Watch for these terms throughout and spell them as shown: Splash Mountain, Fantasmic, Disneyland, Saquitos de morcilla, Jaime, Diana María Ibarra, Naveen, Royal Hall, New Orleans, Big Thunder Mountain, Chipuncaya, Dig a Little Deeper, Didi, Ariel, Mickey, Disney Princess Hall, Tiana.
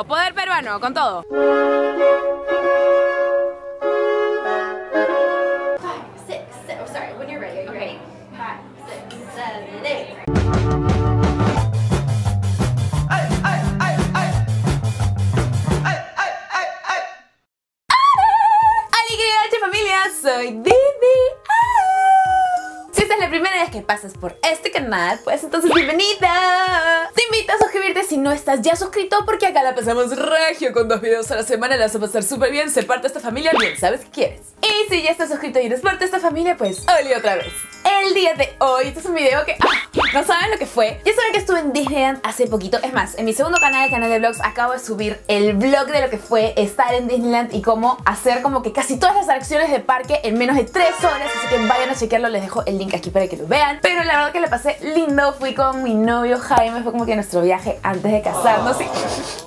eso, poder peruano, con todo. Soy Didi. Si esta es la primera vez que pasas por este canal, pues entonces bienvenida. Te invito a suscribirte si no estás ya suscrito, porque acá la pasamos regio con 2 videos a la semana. La vas a pasar súper bien, se parte esta familia bien, sabes qué quieres. Y si ya estás suscrito y eres parte de esta familia, pues hola otra vez. El día de hoy, este es un video que no saben lo que fue. Ya saben que estuve en Disneyland hace poquito. Es más, en mi segundo canal, el canal de vlogs, acabo de subir el vlog de lo que fue estar en Disneyland y cómo hacer como que casi todas las atracciones de parque en menos de 3 horas. Así que vayan a chequearlo, les dejo el link aquí para que lo vean. Pero la verdad que la pasé lindo, fui con mi novio Jaime, fue como que nuestro viaje antes de casarnos. Y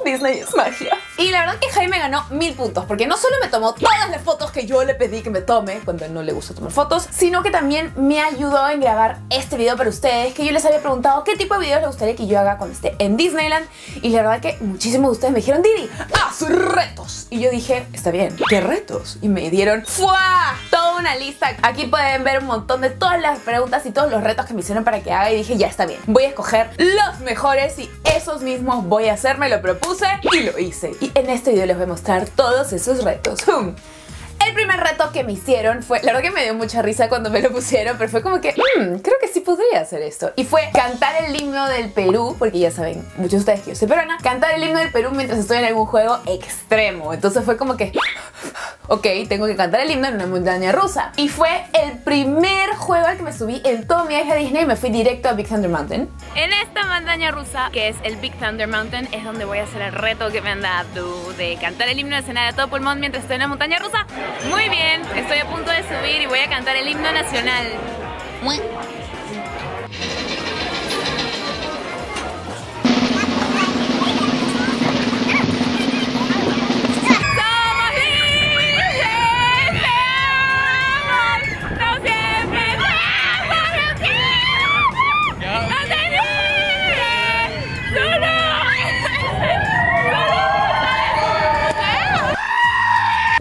Disney es magia. Y la verdad que Jaime ganó 1000 puntos, porque no solo me tomó todas las fotos que yo le pedí que me tome, cuando no le gusta tomar fotos, sino que también me ayudó en grabar este video para ustedes, que yo les había preguntado qué tipo de videos les gustaría que yo haga cuando esté en Disneyland. Y la verdad que muchísimos de ustedes me dijeron, Didi, haz retos. Y yo dije, está bien, ¿qué retos? Y me dieron ¡fua! Toda una lista. Aquí pueden ver un montón de todas las preguntas y todos los retos que me hicieron para que haga. Y dije, ya está bien, voy a escoger los mejores y esos mismos voy a hacer. Me lo propuse y lo hice. Y en este video les voy a mostrar todos esos retos. El primer reto que me hicieron fue, la verdad que me dio mucha risa cuando me lo pusieron, pero fue como que, creo que sí podría hacer esto. Y fue cantar el himno del Perú, porque ya saben, muchos de ustedes que yo soy peruana, cantar el himno del Perú mientras estoy en algún juego extremo. Entonces fue como que, ok, tengo que cantar el himno en una montaña rusa. Y fue el primer juego al que me subí en todo mi viaje a Disney y me fui directo a Big Thunder Mountain. En esta montaña rusa, que es el Big Thunder Mountain, es donde voy a hacer el reto que me han dado de cantar el himno nacional a todo pulmón mientras estoy en la montaña rusa. Muy bien, estoy a punto de subir y voy a cantar el himno nacional.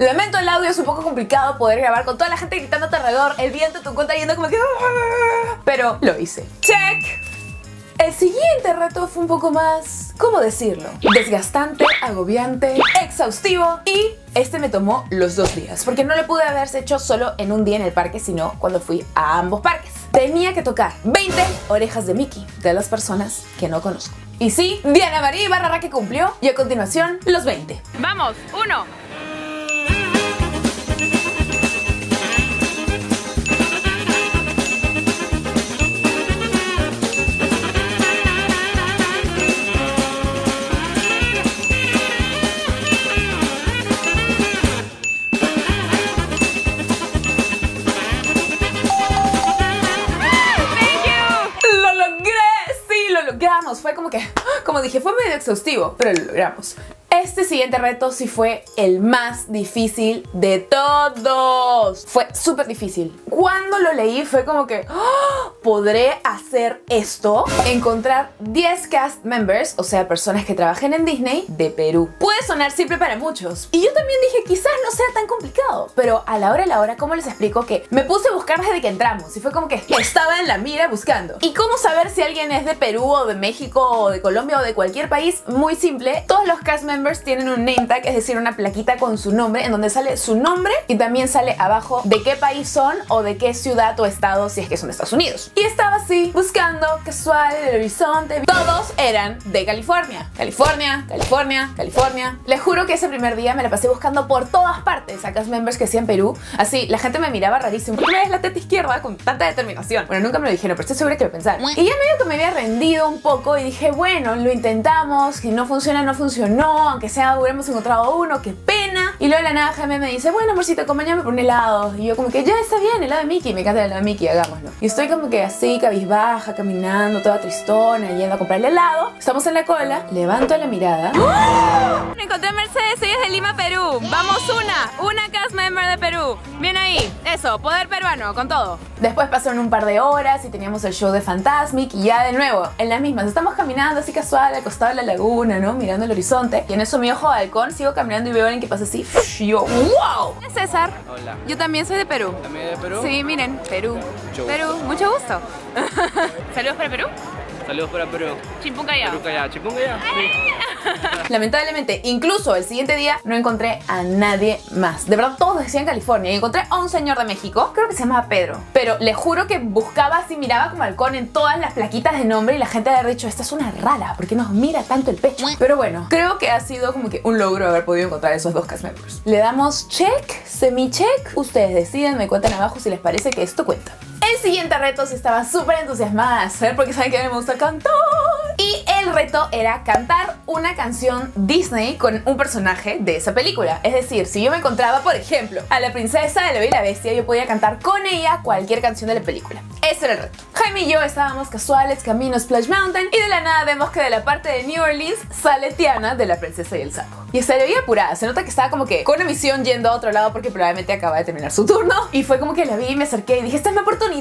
Lamento, el audio es un poco complicado poder grabar con toda la gente gritando a tu alrededor, el viento a tu contra yendo como que... Pero lo hice. ¡Check! El siguiente reto fue un poco más, ¿cómo decirlo? Desgastante, agobiante, exhaustivo. Y este me tomó los 2 días, porque no lo pude haberse hecho solo en un día en el parque, sino cuando fui a ambos parques. Tenía que tocar 20 orejas de Mickey de las personas que no conozco. Y sí, Diana María Ibarra que cumplió. Y a continuación, los 20. ¡Vamos! ¡Uno! Fue como que, como dije, fue medio exhaustivo, pero lo logramos. Este siguiente reto sí fue el más difícil de todos. Fue súper difícil. Cuando lo leí fue como que, ¡oh! ¿Podré hacer esto? Encontrar 10 cast members, o sea, personas que trabajen en Disney, de Perú. Puede sonar simple para muchos. Y yo también dije, quizás no sea tan complicado. Pero a la hora, ¿cómo les explico? Que me puse a buscar desde que entramos. Y fue como que estaba en la mira buscando. ¿Y cómo saber si alguien es de Perú o de México o de Colombia o de cualquier país? Muy simple. Todos los cast members tienen un name tag, es decir, una plaquita con su nombre, en donde sale su nombre y también sale abajo de qué país son o de qué ciudad o estado, si es que son Estados Unidos. Y estaba así, buscando casual el horizonte. Todos eran de California. California, California, California. Les juro que ese primer día me la pasé buscando por todas partes a cast members que hacían Perú. Así, la gente me miraba rarísimo. ¿Por qué me ves la teta izquierda con tanta determinación? Bueno, nunca me lo dijeron, pero estoy segura que lo pensaron. Y ya medio que me había rendido un poco y dije, bueno, lo intentamos, si no funciona, no funcionó. Aunque sea, hubiéramos encontrado uno, qué pena. Tiana. Y luego de la nada Jaime me dice, bueno amorcito, acompáñame por un helado. Y yo como que ya está bien, helado de Mickey, me encanta el helado de Mickey, hagámoslo. Y estoy como que así, cabizbaja, caminando, toda tristona, yendo a comprar el helado. Estamos en la cola, levanto la mirada. ¡Oh! Me encontré a Mercedes, ella es de Lima, Perú. Vamos una cast member de Perú. Viene ahí, eso, poder peruano, con todo. Después pasaron un par de horas y teníamos el show de Fantasmic y ya de nuevo, en las mismas, estamos caminando así casual al costado de la laguna, ¿no? Mirando el horizonte. Y en eso mi ojo de halcón, sigo caminando y veo a alguien que pasa así. Y yo, ¡wow! César. Hola. Yo también soy de Perú. ¿También de Perú? Sí, miren, Perú. Mucho gusto. Perú, mucho gusto. ¿Saludos para Perú? Saludos para Perú. Chipuncaya. Chipuncaya, chipuncaya. Lamentablemente, incluso el siguiente día no encontré a nadie más. De verdad, todos decían California. Y encontré a un señor de México, creo que se llamaba Pedro. Pero le juro que buscaba así, miraba como halcón en todas las plaquitas de nombre. Y la gente había dicho, esta es una rara, ¿por qué nos mira tanto el pecho? Pero bueno, creo que ha sido como que un logro haber podido encontrar esos dos cast members. Le damos check, semi-check. Ustedes deciden, me cuentan abajo si les parece que esto cuenta. El siguiente reto sí estaba súper entusiasmada de hacer porque saben que a mí me gusta cantar. Y el reto era cantar una canción Disney con un personaje de esa película. Es decir, si yo me encontraba, por ejemplo, a la princesa de La Bella y la Bestia, yo podía cantar con ella cualquier canción de la película. Ese era el reto. Jaime y yo estábamos casuales, camino a Splash Mountain, y de la nada vemos que de la parte de New Orleans sale Tiana de La Princesa y el Sapo. Y se le veía apurada, se nota que estaba como que con una misión yendo a otro lado porque probablemente acaba de terminar su turno. Y fue como que la vi y me acerqué y dije, esta es mi oportunidad.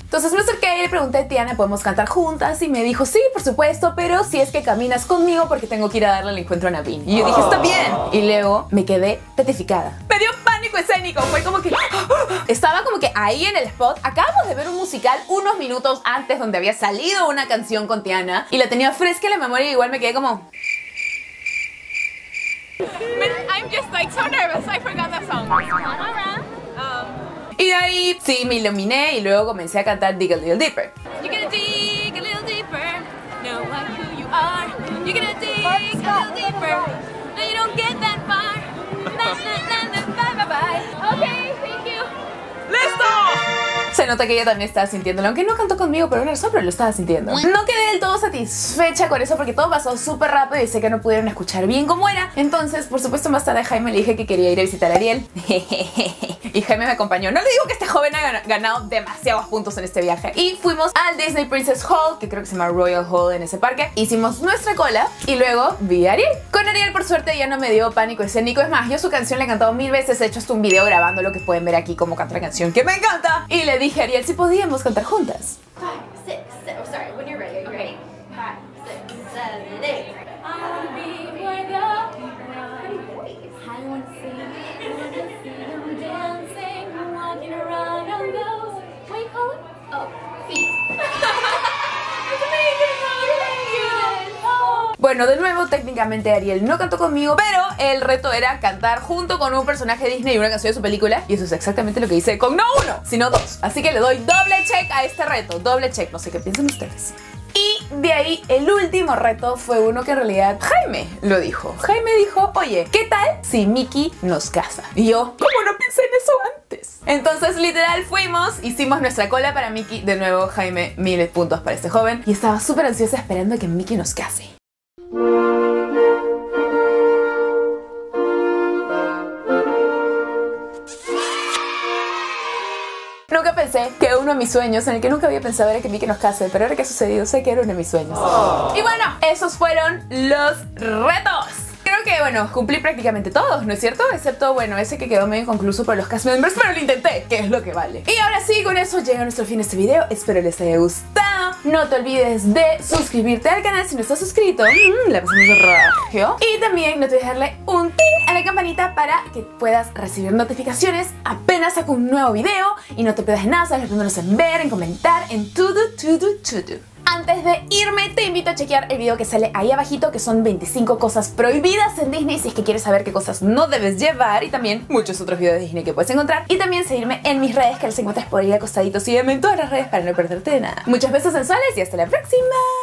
Entonces me acerqué y le pregunté a Tiana, ¿podemos cantar juntas? Y me dijo, sí, por supuesto, pero si es que caminas conmigo porque tengo que ir a darle el encuentro a Naveen. Y yo dije, está bien. Y luego me quedé petrificada. Me dio pánico escénico, fue como que... Estaba como que ahí en el spot. Acabamos de ver un musical unos minutos antes donde había salido una canción con Tiana y la tenía fresca en la memoria y igual me quedé como... I'm just like so nervous, I forgot that song. Y de ahí sí me iluminé y luego comencé a cantar Dig a Little Deeper. You're gonna dig a little deeper, know who you are. You're gonna dig a little deeper, no you don't get that far. Bye bye. Okay, thank you. ¡Listo! Se nota que ella también estaba sintiéndolo, aunque no cantó conmigo por una razón, pero lo estaba sintiendo. No quedé del todo satisfecha con eso porque todo pasó súper rápido y sé que no pudieron escuchar bien cómo era. Entonces, por supuesto, más tarde a Jaime le dije que quería ir a visitar a Ariel. Y Jaime me acompañó. No le digo que este joven ha ganado demasiados puntos en este viaje. Y fuimos al Disney Princess Hall, que creo que se llama Royal Hall en ese parque. Hicimos nuestra cola y luego vi a Ariel. Con Ariel, por suerte, ya no me dio pánico escénico. Es más, yo su canción la he cantado 1000 veces. He hecho hasta un video grabando lo que pueden ver aquí como canta la canción que me encanta. Y le dije a Ariel si podíamos cantar juntas. 5, 6, 7, sorry, when you're ready, okay. 5, 6, 7, 8. Bueno, de nuevo, técnicamente Ariel no cantó conmigo, pero el reto era cantar junto con un personaje de Disney y una canción de su película. Y eso es exactamente lo que hice con no uno, sino dos. Así que le doy doble check a este reto, doble check. No sé qué piensan ustedes. Y de ahí, el último reto fue uno que en realidad Jaime lo dijo. Jaime dijo, oye, ¿qué tal si Mickey nos casa? Y yo, ¿cómo no pensé en eso antes? Entonces, literal, fuimos, hicimos nuestra cola para Mickey. De nuevo, Jaime, 1000 puntos para este joven. Y estaba súper ansiosa esperando a que Mickey nos case. Nunca pensé que uno de mis sueños, en el que nunca había pensado, era que Mickey nos case, pero ahora que ha sucedido sé que era uno de mis sueños. Oh. Y bueno, esos fueron los retos. Creo que, bueno, cumplí prácticamente todos, ¿no es cierto? Excepto, bueno, ese que quedó medio inconcluso por los cast members, pero lo intenté, que es lo que vale. Y ahora sí, con eso llega nuestro fin de este video. Espero les haya gustado. No te olvides de suscribirte al canal si no estás suscrito. La pasamos de rogio. Y también no te olvides darle un ting a la campanita para que puedas recibir notificaciones apenas saco un nuevo video. Y no te pierdas nada, sabes los primeros en ver, en comentar, en todo. Antes de irme, te invito a chequear el video que sale ahí abajito, que son 25 cosas prohibidas en Disney, si es que quieres saber qué cosas no debes llevar, y también muchos otros videos de Disney que puedes encontrar. Y también seguirme en mis redes, que las encuentras por ahí acostaditos, sígueme en todas las redes para no perderte de nada. Muchos besos sensuales y hasta la próxima.